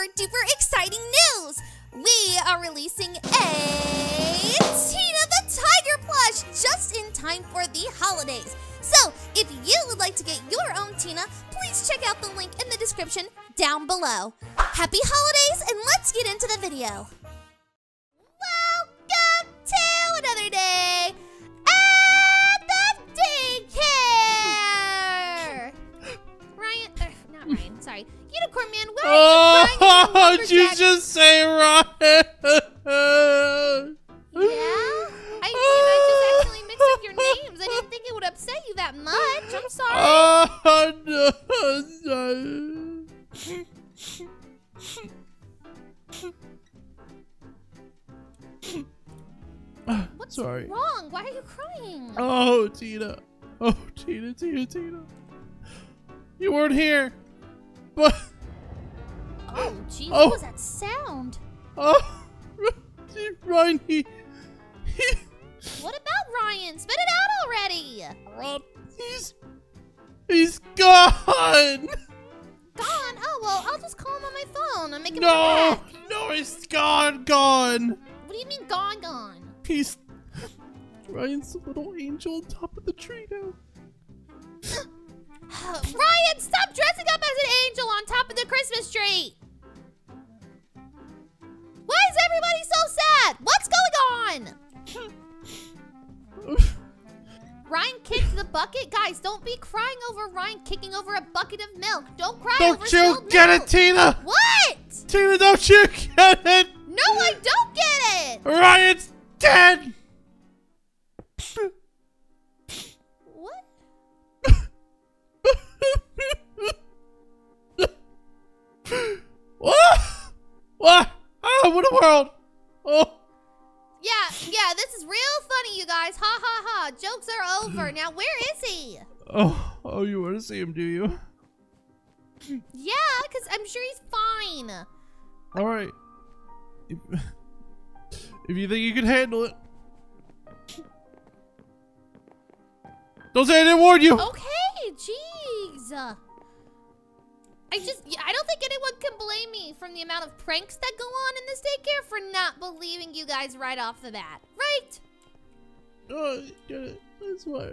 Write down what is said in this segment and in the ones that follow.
super duper exciting news! We are releasing a Tina the Tiger plush just in time for the holidays. So if you would like to get your own Tina, please check out the link in the description down below. Happy holidays, and let's get into the video. Welcome to another day at the daycare. Ryan, not Ryan, sorry. Unicorn Mann, where are you? Oh, did you just say Ryan? Sorry. What's wrong? Why are you crying? Oh, Tina. Oh, Tina, Tina, Tina. You weren't here. But. Oh, gee, oh. What was that sound? Oh, Ryan, he. What about Ryan? Spit it out already. He's gone. Gone? Oh, well, I'll just call him on my phone. I'm making No, he's gone, gone. What do you mean gone, gone? He's. Ryan's the little angel on top of the tree now. Ryan, stop dressing up as an angel on top of the Christmas tree! Why is everybody so sad? What's going on? Ryan kicked the bucket. Guys, don't be crying over Ryan kicking over a bucket of milk. Don't cry over spilled milk. Don't you get it, Tina? What? Tina, don't you get it? No, I don't get it! Ryan's dead! What? What? What? Oh, what a world! Oh. Yeah, this is real funny, you guys. Ha ha ha. Jokes are over. Now, where is he? Oh, you want to see him, do you? Yeah, because I'm sure he's fine. All right. If you think you can handle it. Don't say I didn't warn you! Okay, jeez. I don't think anyone can blame me from the amount of pranks that go on in this daycare for not believing you guys right off the bat. Right? Oh, I get it. That's why.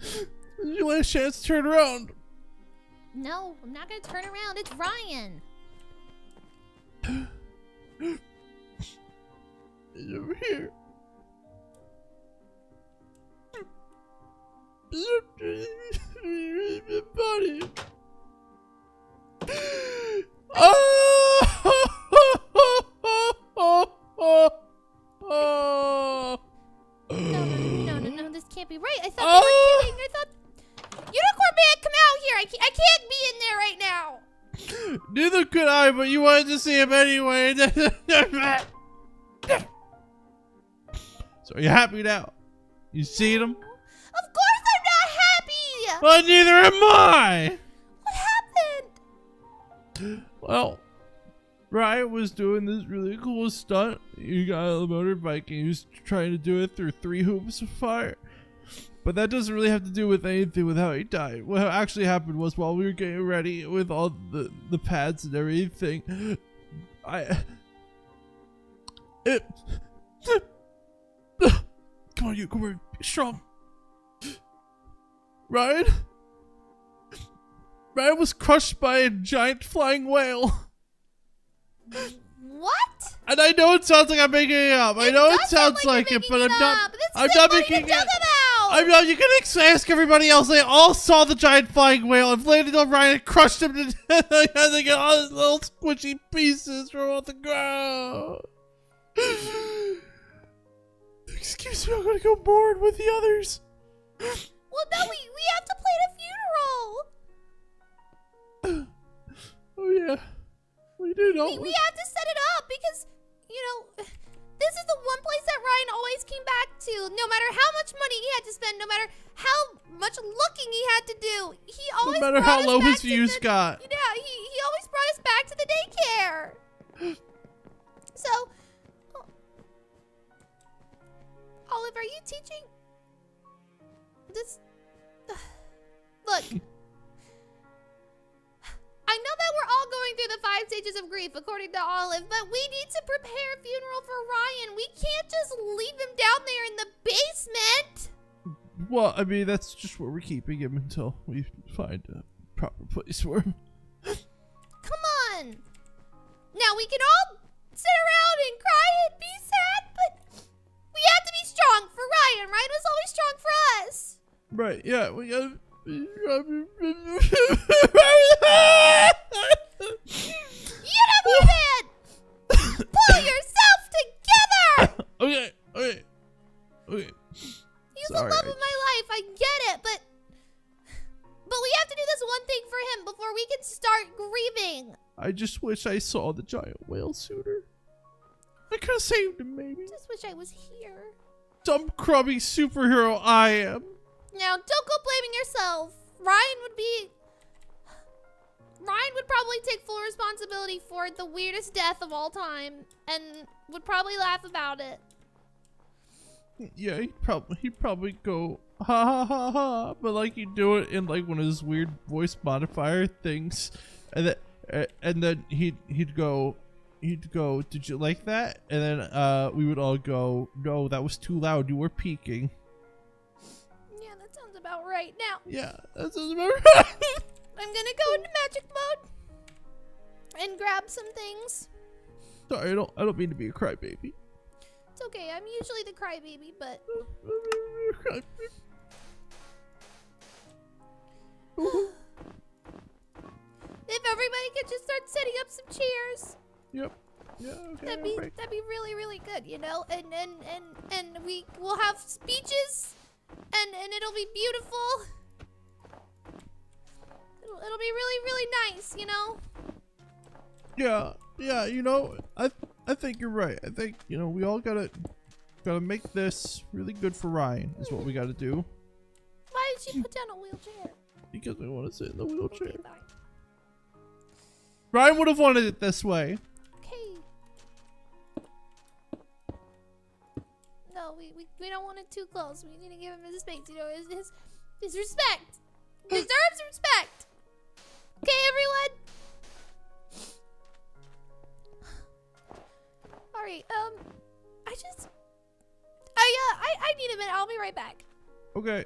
This is your last chance to turn around. No, I'm not going to turn around. It's Ryan. He's over here. Buddy. Oh! No, this can't be right. I thought they were kidding. I thought Unicorn Man, come out here. I can't be in there right now. Neither could I, but you wanted to see him anyway. So are you happy now? You seen him? Of course I'm not happy! Well, neither am I! What happened? Well, Ryan was doing this really cool stunt. He got on the motorbike and he was trying to do it through 3 hoops of fire. But that doesn't really have to do with anything with how he died. What actually happened was while we were getting ready with all the pads and everything, come on, you come on, be strong. Ryan was crushed by a giant flying whale. What? And I know it sounds like I'm making it up. I know it sounds like it, but I'm not making it up. I know you can ask everybody else. They all saw the giant flying whale and landed on Ryan and crushed him to death. They got all these little squishy pieces from off the ground. Excuse me, I'm gonna go bored with the others. Well, no, we have to plan a funeral. Oh, yeah. We did all we have to set it up because, you know, this is the one place that Ryan always came back to. No matter how much money he had to spend, no matter how much looking he had to do, he always brought us back to the... No matter how low his views got. Yeah, he always brought us back to the daycare. So, Olive, are you teaching... This... Look, I know that we're all going through the 5 stages of grief, according to Olive, but we need to prepare a funeral for Ryan. We can't just leave him down there in the basement. Well, I mean, that's just where we're keeping him until we find a proper place for him. Come on. Now, we can all sit around and cry and be sad, but we have to be strong for Ryan. Ryan was always strong for us. Right, yeah, we gotta... You get up your head! Pull yourself together! Okay, okay, okay. He's the love of my life, I get it, but we have to do this one thing for him before we can start grieving. I just wish I saw the giant whale sooner. I could have saved him, maybe. I just wish I was here. Dumb, crummy superhero I am. Now, don't go blaming yourself. Ryan would probably take full responsibility for the weirdest death of all time and would probably laugh about it. Yeah, he'd probably go, ha ha ha ha, but like he'd do it in like one of his weird voice modifier things. And then he'd go, did you like that? And then we would all go, no, that was too loud, you were peeking. About right now. Yeah, that sounds about right. I'm gonna go into magic mode and grab some things. Sorry, I don't mean to be a crybaby. It's okay. I'm usually the crybaby, but if everybody could just start setting up some chairs. Yep. Yeah, okay, that'd be really, really good, you know. And we will have speeches. And it'll be beautiful. It'll be really, really nice, you know? Yeah, yeah, you know, I think you're right. I think, you know, we all gotta make this really good for Ryan is what we gotta do. Why did you put down a wheelchair? Because we want to sit in the wheelchair. Okay, Ryan would have wanted it this way. No, we don't want it too close. We need to give him his space, you know, his respect. He deserves respect. Okay, everyone. All right, I need a minute. I'll be right back. Okay.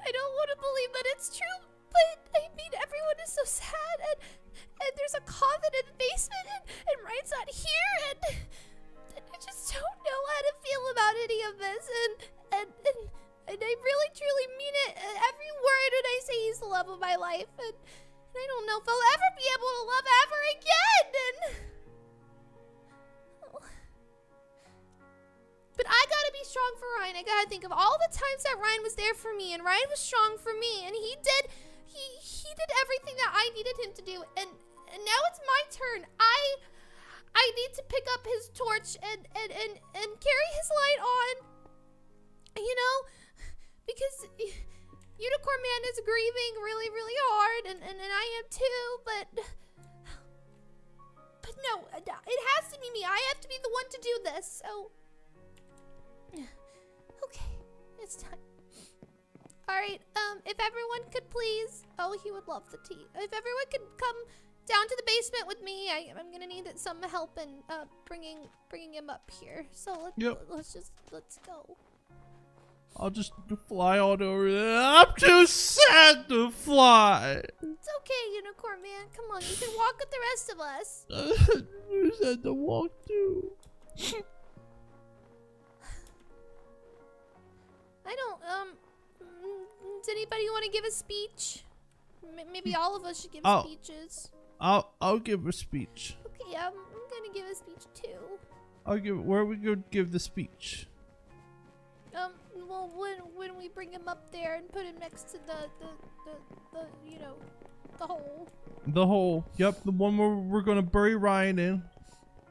I don't want to believe that it's true. But, I mean, everyone is so sad, and there's a coffin in the basement, and Ryan's not here, and I just don't know how to feel about any of this, and I really, truly mean it. Every word when I say he's the love of my life, and I don't know if I'll ever be able to love ever again, But I gotta be strong for Ryan. I gotta think of all the times that Ryan was there for me, and Ryan was strong for me, and he did everything that I needed him to do, and now it's my turn. I need to pick up his torch and carry his light on, you know, because Unicorn Man is grieving really, really hard, and I am too, but no, it has to be me. I have to be the one to do this, so. Okay, it's time. Alright, if everyone could please... Oh, he would love the tea. If everyone could come down to the basement with me, I'm gonna need some help in bringing him up here. So let's go. I'll just fly on over there. I'm too sad to fly. It's okay, Unicorn Man. Come on, you can walk with the rest of us. I'm too sad to walk too. I don't, does anybody want to give a speech? Maybe all of us should give speeches. I'll give a speech. Okay, I'm gonna give a speech too. Where are we gonna give the speech? Well, when we bring him up there and put him next to the you know, the hole. The hole. Yep, the one where we're gonna bury Ryan in.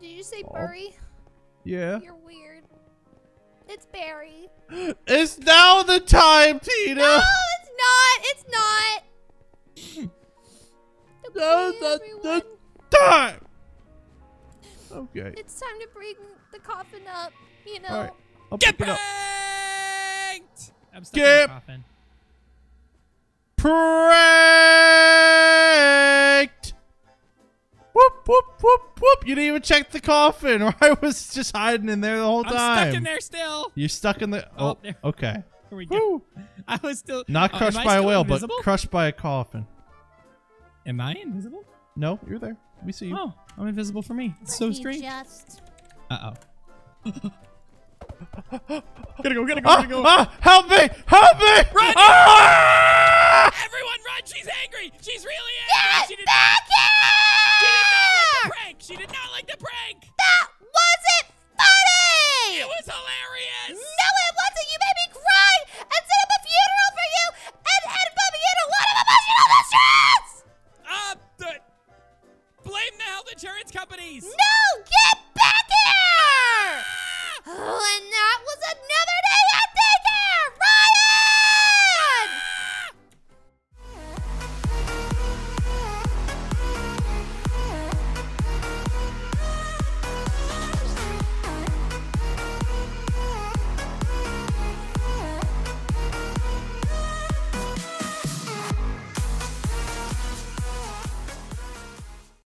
Did you say bury? Yeah. You're weird. It's Barry. It's now the time, Tina. No, it's not. It's not. Okay, the time. Okay. It's time to bring the coffin up. You know. All right. I'll pick it up. I'm stuck in a coffin. Pranked! Whoop, whoop, whoop, whoop. You didn't even check the coffin, or I was just hiding in there the whole time. I'm stuck in there still. You're stuck in the... Oh, oh okay. Here we go. I was still... Not crushed by a whale, but crushed by a coffin. Am I invisible? No, you're there. We see you. Oh, I'm invisible for me. It's so strange. Uh-oh. Gotta go, gotta go, gotta go. Help me! Help me! Run! Everyone run! She's angry! She's really angry! She did not like the prank! She did not like the prank! That wasn't funny! It was hilarious!